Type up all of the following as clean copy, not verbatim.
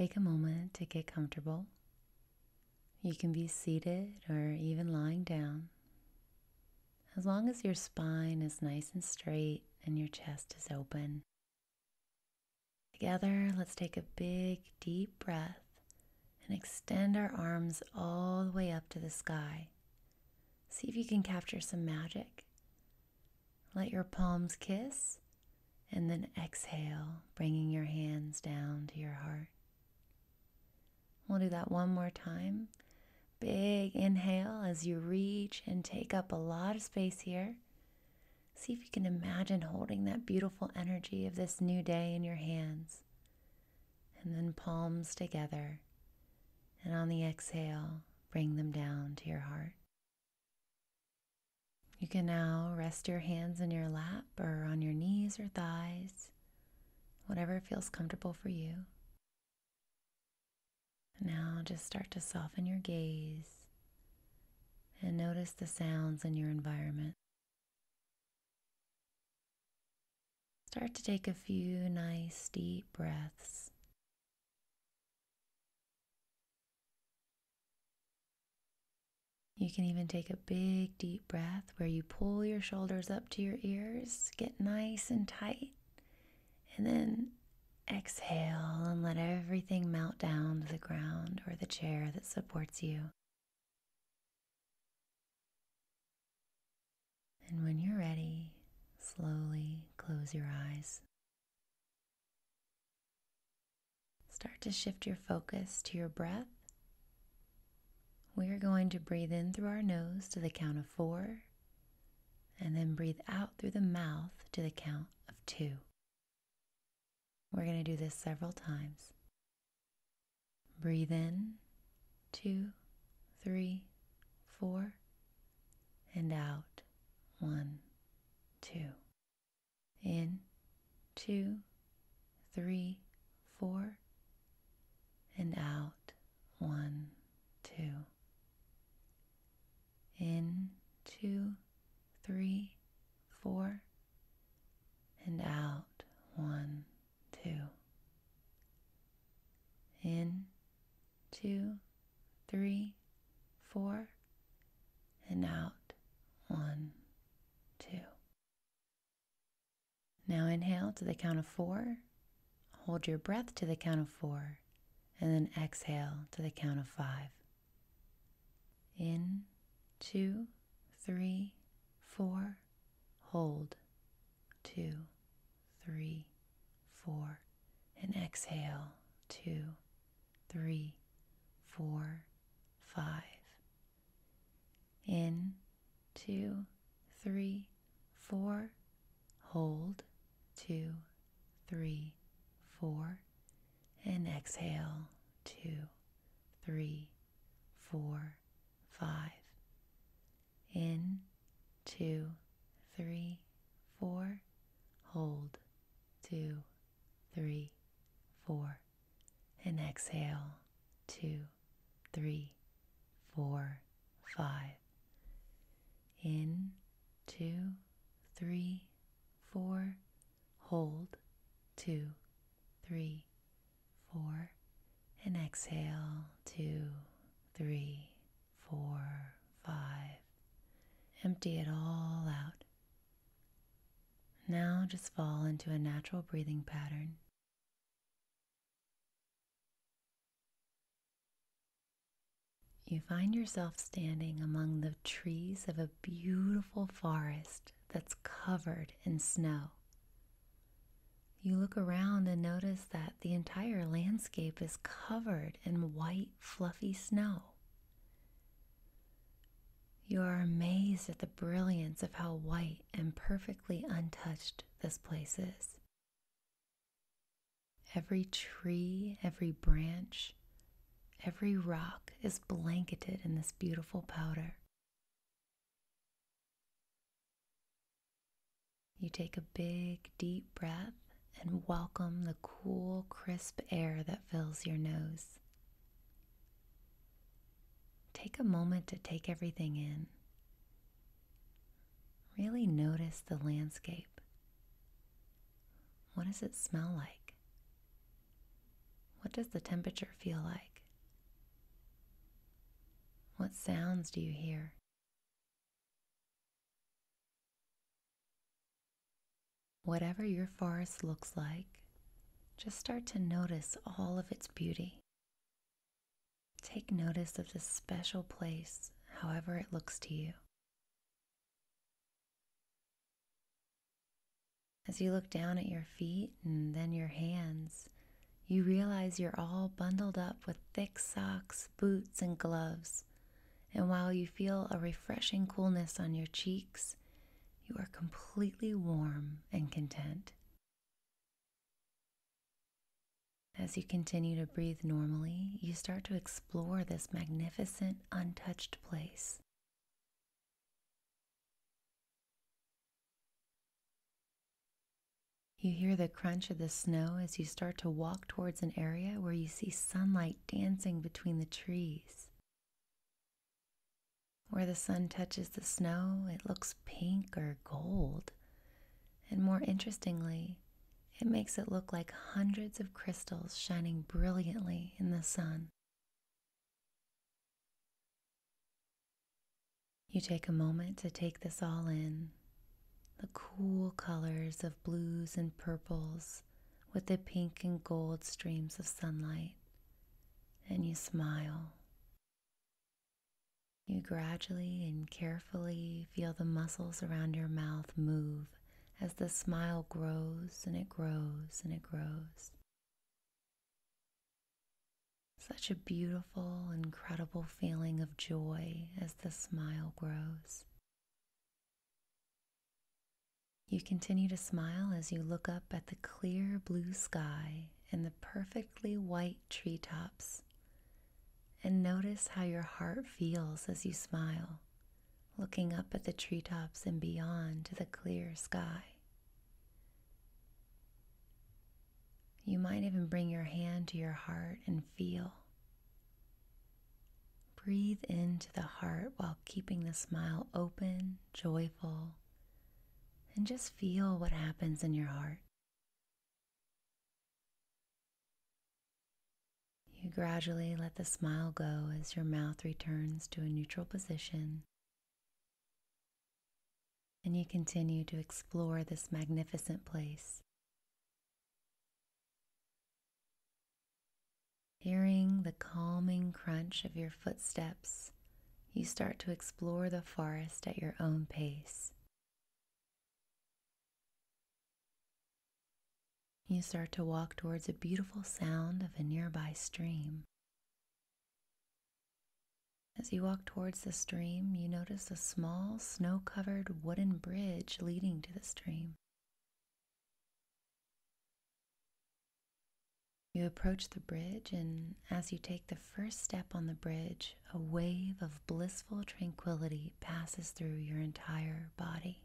Take a moment to get comfortable. You can be seated or even lying down. As long as your spine is nice and straight and your chest is open. Together, let's take a big, deep breath and extend our arms all the way up to the sky. See if you can capture some magic. Let your palms kiss and then exhale, bringing your hands down to your heart. We'll do that one more time. Big inhale as you reach and take up a lot of space here. See if you can imagine holding that beautiful energy of this new day in your hands. And then palms together. And on the exhale, bring them down to your heart. You can now rest your hands in your lap or on your knees or thighs, whatever feels comfortable for you. Now just start to soften your gaze and notice the sounds in your environment. Start to take a few nice deep breaths. You can even take a big deep breath where you pull your shoulders up to your ears, get nice and tight, and then exhale and let everything melt down to the ground or the chair that supports you. And when you're ready, slowly close your eyes. Start to shift your focus to your breath. We are going to breathe in through our nose to the count of 4, and then breathe out through the mouth to the count of 2. We're going to do this several times. Breathe in, 2, 3, 4, and out, 1, 2. In, 2, 3, 4, and out, 1, 2. In, 2, 3, 4, and out, 1, 2. In, 2, 3, 4, and out, 1, 2. Now inhale to the count of 4, hold your breath to the count of 4, and then exhale to the count of 5. In, 2, 3, 4, hold, 2, 3, 4, and exhale, 2, 3, 4, 5. In, 2, 3, 4, hold, 2, 3, 4, and exhale, 2, 3, 4, 5. In, 2, 3, 4, hold, 2, 3, 4, and exhale, 2, 3, 4, 5. In, 2, 3, 4, hold, 2, 3, 4, and exhale, 2, 3, 4, 5. Empty it all out. Now just fall into a natural breathing pattern. You find yourself standing among the trees of a beautiful forest that's covered in snow. You look around and notice that the entire landscape is covered in white, fluffy snow. You are amazed at the brilliance of how white and perfectly untouched this place is. Every tree, every branch, every rock is blanketed in this beautiful powder. You take a big, deep breath and welcome the cool, crisp air that fills your nose. Take a moment to take everything in. Really notice the landscape. What does it smell like? What does the temperature feel like? What sounds do you hear? Whatever your forest looks like, just start to notice all of its beauty. Take notice of this special place, however it looks to you. As you look down at your feet and then your hands, you realize you're all bundled up with thick socks, boots, and gloves. And while you feel a refreshing coolness on your cheeks, you are completely warm and content. As you continue to breathe normally, you start to explore this magnificent, untouched place. You hear the crunch of the snow as you start to walk towards an area where you see sunlight dancing between the trees. Where the sun touches the snow, it looks pink or gold. And more interestingly, it makes it look like hundreds of crystals shining brilliantly in the sun. You take a moment to take this all in. The cool colors of blues and purples with the pink and gold streams of sunlight. And you smile. You gradually and carefully feel the muscles around your mouth move as the smile grows and it grows and it grows. Such a beautiful, incredible feeling of joy as the smile grows. You continue to smile as you look up at the clear blue sky and the perfectly white treetops. And notice how your heart feels as you smile, looking up at the treetops and beyond to the clear sky. You might even bring your hand to your heart and feel. Breathe into the heart while keeping the smile open, joyful, and just feel what happens in your heart. You gradually let the smile go as your mouth returns to a neutral position, and you continue to explore this magnificent place. Hearing the calming crunch of your footsteps, you start to explore the forest at your own pace. You start to walk towards a beautiful sound of a nearby stream. As you walk towards the stream, you notice a small snow-covered wooden bridge leading to the stream. You approach the bridge, and as you take the first step on the bridge, a wave of blissful tranquility passes through your entire body.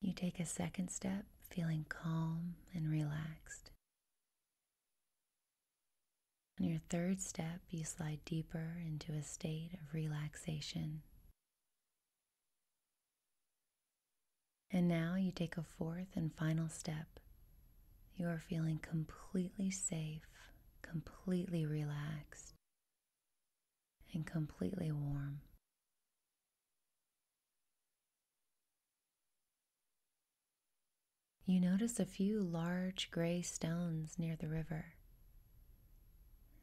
You take a second step, feeling calm and relaxed. On your third step, you slide deeper into a state of relaxation. And now you take a fourth and final step. You are feeling completely safe, completely relaxed, and completely warm. You notice a few large gray stones near the river.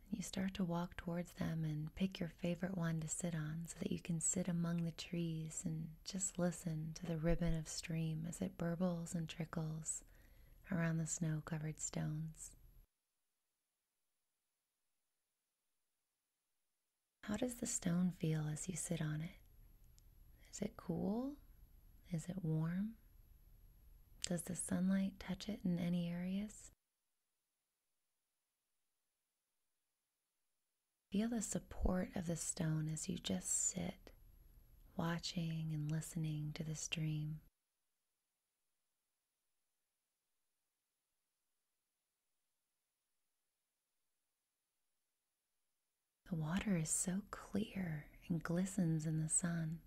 You start to walk towards them and pick your favorite one to sit on so that you can sit among the trees and just listen to the ribbon of stream as it burbles and trickles around the snow-covered stones. How does the stone feel as you sit on it? Is it cool? Is it warm? Does the sunlight touch it in any areas? Feel the support of the stone as you just sit, watching and listening to the stream. The water is so clear and glistens in the sun.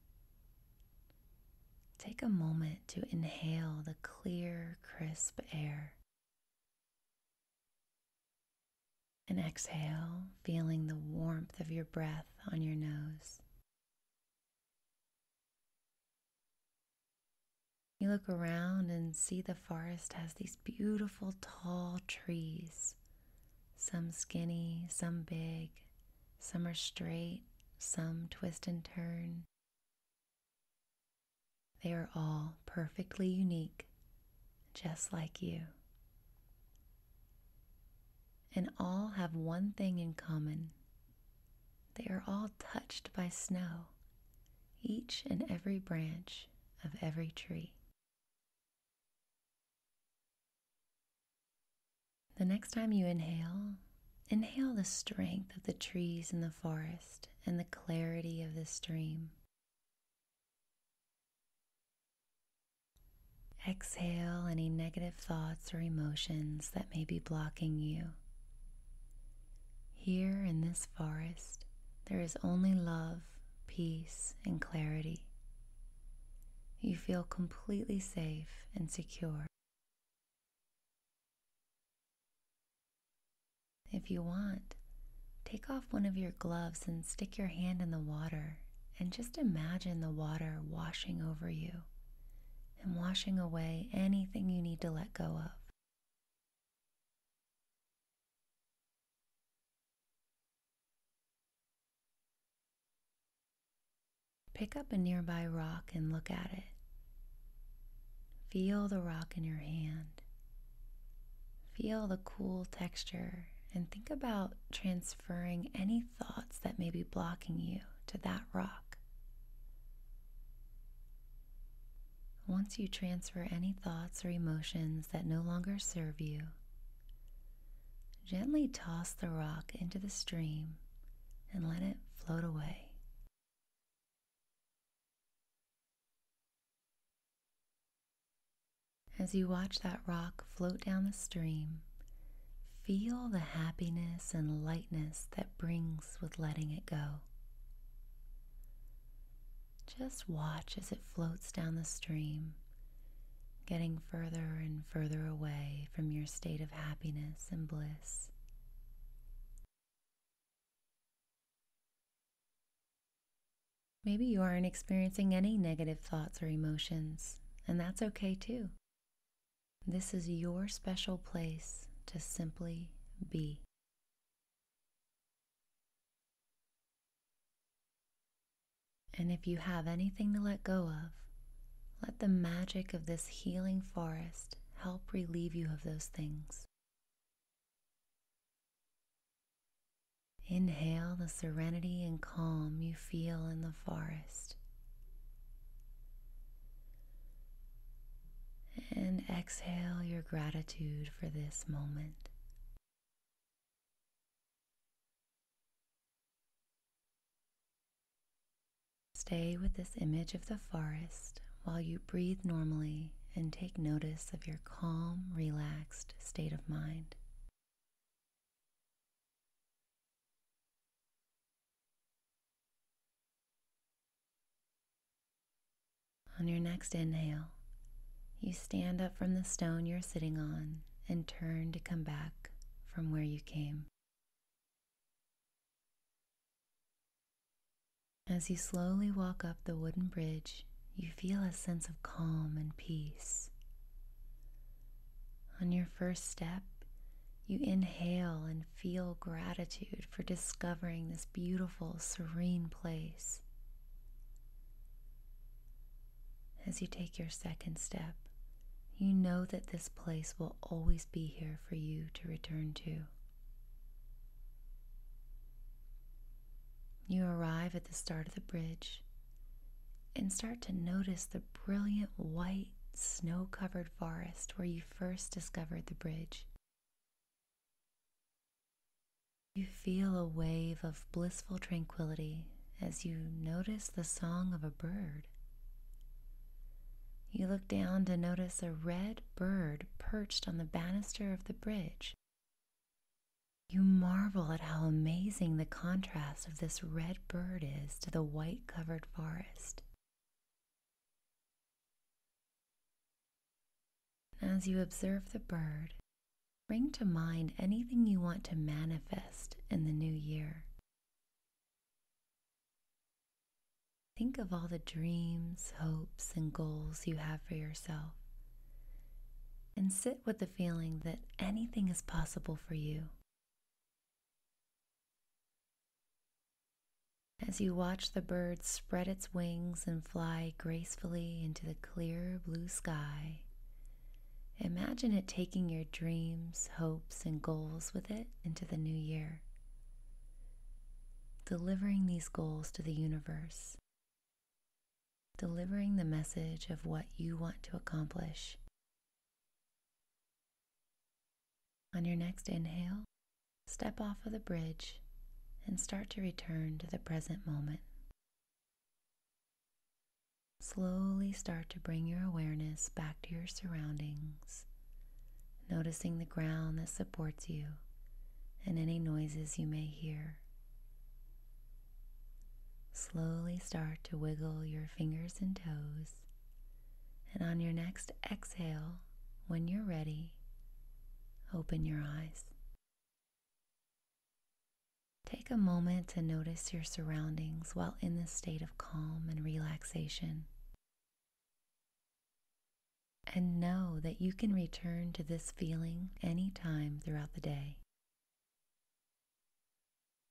Take a moment to inhale the clear, crisp air. and exhale, feeling the warmth of your breath on your nose. You look around and see the forest has these beautiful tall trees, some skinny, some big, some are straight, some twist and turn. They are all perfectly unique, just like you. And all have one thing in common. They are all touched by snow, each and every branch of every tree. The next time you inhale, inhale the strength of the trees in the forest and the clarity of the stream. Exhale any negative thoughts or emotions that may be blocking you. Here in this forest, there is only love, peace, and clarity. You feel completely safe and secure. If you want, take off one of your gloves and stick your hand in the water and just imagine the water washing over you and washing away anything you need to let go of. Pick up a nearby rock and look at it. Feel the rock in your hand. Feel the cool texture and think about transferring any thoughts that may be blocking you to that rock. Once you transfer any thoughts or emotions that no longer serve you, gently toss the rock into the stream and let it float away. As you watch that rock float down the stream, feel the happiness and lightness that brings with letting it go. Just watch as it floats down the stream, getting further and further away from your state of happiness and bliss. Maybe you aren't experiencing any negative thoughts or emotions, and that's okay too. This is your special place to simply be. And if you have anything to let go of, let the magic of this healing forest help relieve you of those things. Inhale the serenity and calm you feel in the forest. And exhale your gratitude for this moment. Stay with this image of the forest while you breathe normally and take notice of your calm, relaxed state of mind. On your next inhale, you stand up from the stone you're sitting on and turn to come back from where you came. As you slowly walk up the wooden bridge, you feel a sense of calm and peace. On your first step, you inhale and feel gratitude for discovering this beautiful, serene place. As you take your second step, you know that this place will always be here for you to return to. You arrive at the start of the bridge and start to notice the brilliant white snow-covered forest where you first discovered the bridge. You feel a wave of blissful tranquility as you notice the song of a bird. You look down to notice a red bird perched on the banister of the bridge. You marvel at how amazing the contrast of this red bird is to the white-covered forest. As you observe the bird, bring to mind anything you want to manifest in the new year. Think of all the dreams, hopes, and goals you have for yourself, and sit with the feeling that anything is possible for you. As you watch the bird spread its wings and fly gracefully into the clear blue sky, imagine it taking your dreams, hopes, and goals with it into the new year, delivering these goals to the universe, delivering the message of what you want to accomplish. On your next inhale, step off of the bridge and start to return to the present moment. Slowly start to bring your awareness back to your surroundings, noticing the ground that supports you and any noises you may hear. Slowly start to wiggle your fingers and toes, and on your next exhale, when you're ready, open your eyes. Take a moment to notice your surroundings while in this state of calm and relaxation. And know that you can return to this feeling anytime throughout the day.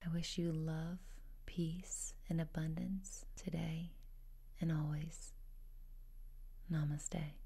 I wish you love, peace, and abundance today and always. Namaste.